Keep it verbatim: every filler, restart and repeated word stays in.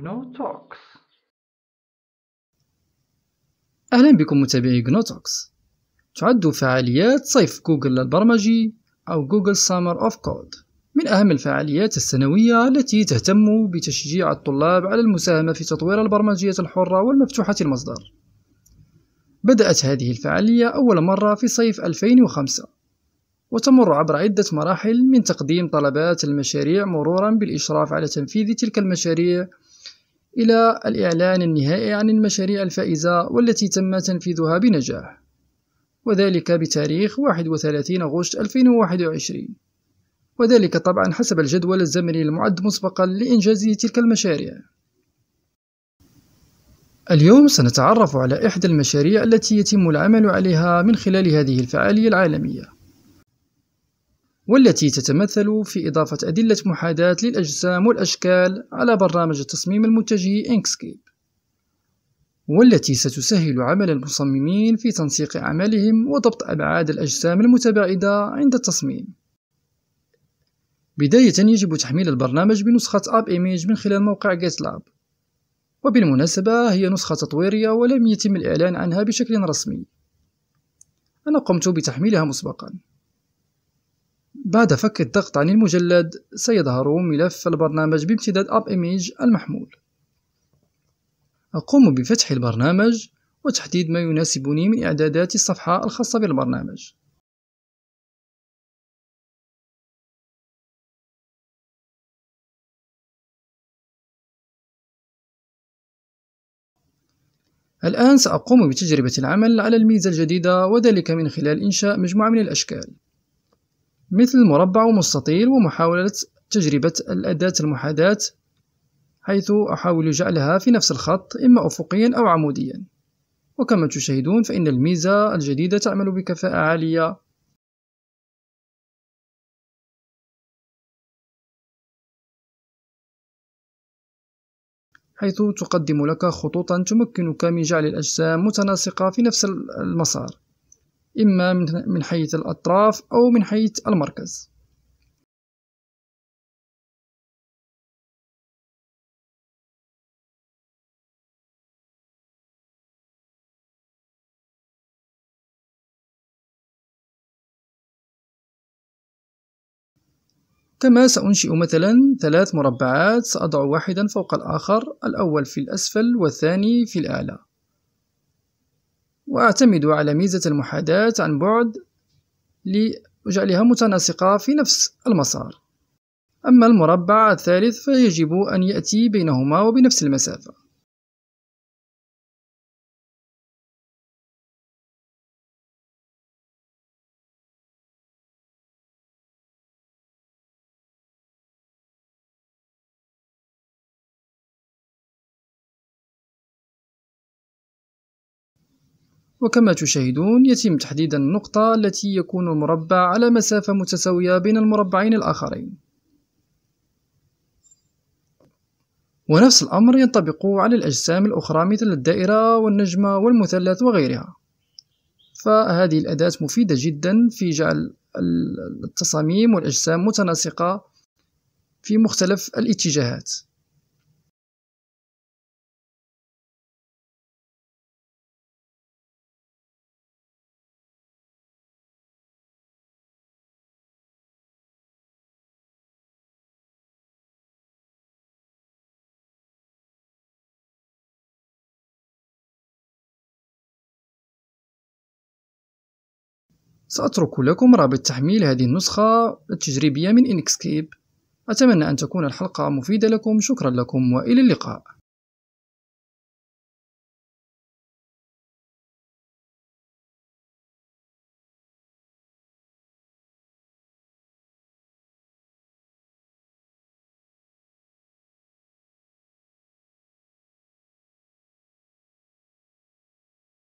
جنو توكس. أهلا بكم متابعي جنو توكس. تعد فعاليات صيف جوجل البرمجي أو جوجل سامر أوف كود من أهم الفعاليات السنوية التي تهتم بتشجيع الطلاب على المساهمة في تطوير البرمجية الحرة والمفتوحة المصدر. بدأت هذه الفعالية أول مرة في صيف ألفين وخمسة، وتمر عبر عدة مراحل من تقديم طلبات المشاريع مرورا بالإشراف على تنفيذ تلك المشاريع إلى الإعلان النهائي عن المشاريع الفائزة والتي تم تنفيذها بنجاح، وذلك بتاريخ واحد وثلاثين غشت ألفين وواحد وعشرين، وذلك طبعا حسب الجدول الزمني المعد مسبقا لإنجاز تلك المشاريع. اليوم سنتعرف على إحدى المشاريع التي يتم العمل عليها من خلال هذه الفعالية العالمية، والتي تتمثل في إضافة أدلة محاذاة للأجسام والأشكال على برنامج التصميم المتجه إنكسكيب، والتي ستسهل عمل المصممين في تنسيق أعمالهم وضبط أبعاد الأجسام المتباعدة عند التصميم. بداية يجب تحميل البرنامج بنسخة AppImage من خلال موقع GitLab، وبالمناسبة هي نسخة تطويرية ولم يتم الإعلان عنها بشكل رسمي، أنا قمت بتحميلها مسبقا. بعد فك الضغط عن المجلد سيظهر ملف البرنامج بامتداد AppImage المحمول. أقوم بفتح البرنامج وتحديد ما يناسبني من إعدادات الصفحة الخاصة بالبرنامج. الآن سأقوم بتجربة العمل على الميزة الجديدة، وذلك من خلال إنشاء مجموعة من الأشكال مثل مربع ومستطيل، ومحاولة تجربة الأداة المحاذاة حيث أحاول جعلها في نفس الخط إما أفقيا أو عموديا. وكما تشاهدون فإن الميزة الجديدة تعمل بكفاءة عالية، حيث تقدم لك خطوطا تمكنك من جعل الأجسام متناسقة في نفس المسار، إما من حيث الأطراف أو من حيث المركز. كما سأنشئ مثلا ثلاث مربعات، سأضع واحدا فوق الآخر، الأول في الأسفل والثاني في الأعلى، وأعتمد على ميزة المحاذاة عن بعد لجعلها متناسقة في نفس المسار. أما المربع الثالث فيجب أن يأتي بينهما وبنفس المسافة. وكما تشاهدون يتم تحديد النقطة التي يكون المربع على مسافة متساوية بين المربعين الآخرين، ونفس الأمر ينطبق على الأجسام الأخرى مثل الدائرة والنجمة والمثلث وغيرها. فهذه الأداة مفيدة جدا في جعل التصاميم والأجسام متناسقة في مختلف الاتجاهات. سأترك لكم رابط تحميل هذه النسخة التجريبية من إنكسكيب. أتمنى أن تكون الحلقة مفيدة لكم. شكرا لكم وإلى اللقاء.